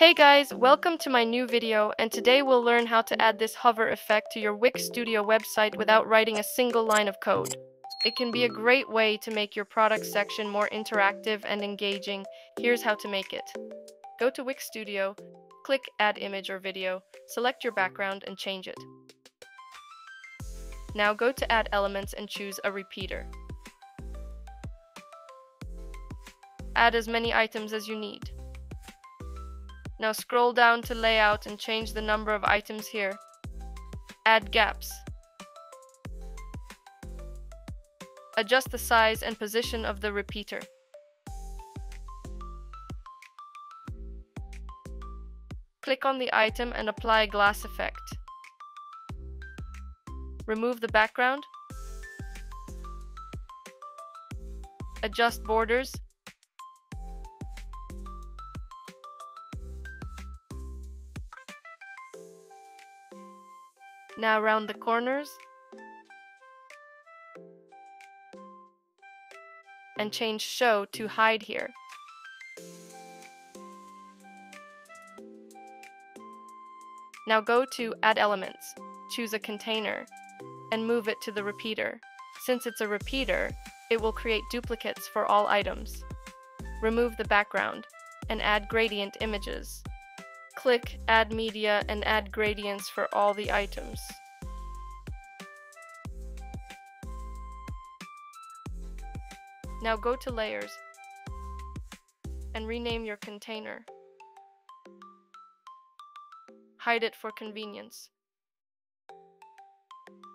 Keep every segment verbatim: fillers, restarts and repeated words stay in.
Hey guys, welcome to my new video, and today we'll learn how to add this hover effect to your Wix Studio website without writing a single line of code. It can be a great way to make your product section more interactive and engaging. Here's how to make it. Go to Wix Studio, click Add Image or Video, select your background and change it. Now go to Add Elements and choose a repeater. Add as many items as you need. Now scroll down to Layout and change the number of items here. Add gaps. Adjust the size and position of the repeater. Click on the item and apply a glass effect. Remove the background. Adjust borders. Now round the corners and change Show to Hide here. Now go to Add Elements, choose a container, and move it to the repeater. Since it's a repeater, it will create duplicates for all items. Remove the background and add gradient images. Click Add Media and add gradients for all the items. Now go to Layers and rename your container. Hide it for convenience.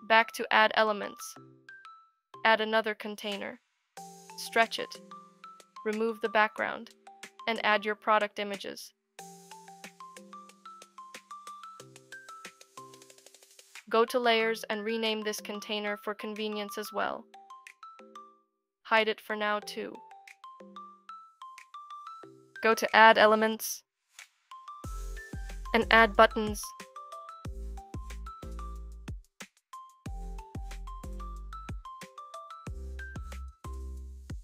Back to Add Elements. Add another container. Stretch it. Remove the background and add your product images. Go to Layers and rename this container for convenience as well. Hide it for now too. Go to Add Elements and add buttons.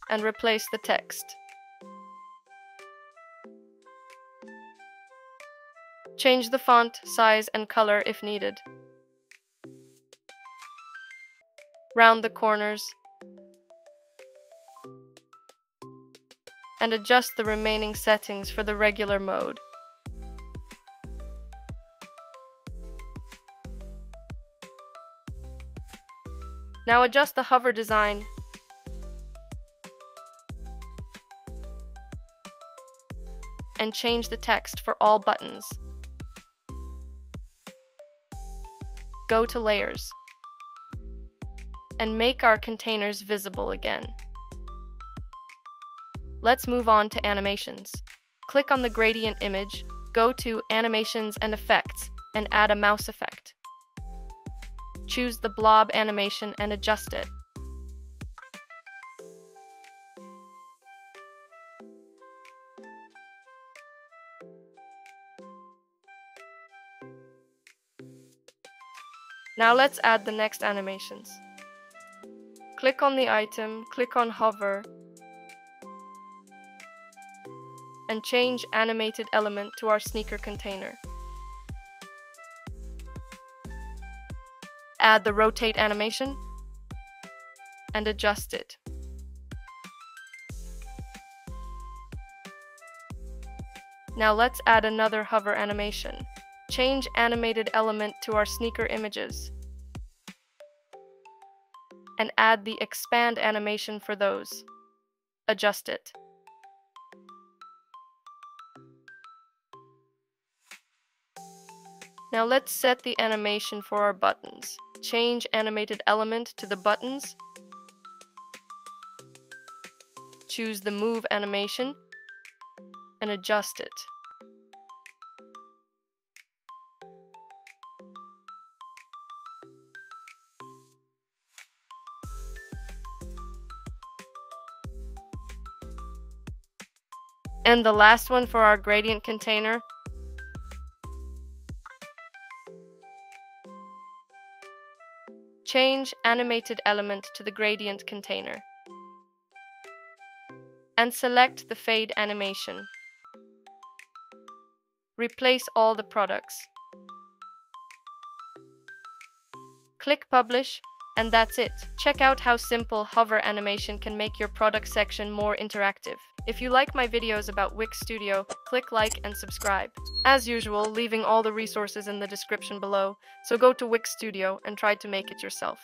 And replace the text. Change the font, size and color if needed. Round the corners and adjust the remaining settings for the regular mode. Now adjust the hover design and change the text for all buttons. Go to Layers and make our containers visible again. Let's move on to animations. Click on the gradient image, go to Animations and Effects, and add a mouse effect. Choose the blob animation and adjust it. Now let's add the next animations. Click on the item, click on Hover, and change Animated Element to our sneaker container. Add the Rotate animation and adjust it. Now let's add another Hover animation. Change Animated Element to our sneaker images and add the expand animation for those. Adjust it. Now let's set the animation for our buttons. Change Animated Element to the buttons. Choose the move animation and adjust it. And the last one for our gradient container. Change Animated Element to the gradient container. And select the fade animation. Replace all the products. Click Publish, and that's it. Check out how simple hover animation can make your product section more interactive. If you like my videos about Wix Studio, click like and subscribe. As usual, leaving all the resources in the description below, so go to Wix Studio and try to make it yourself.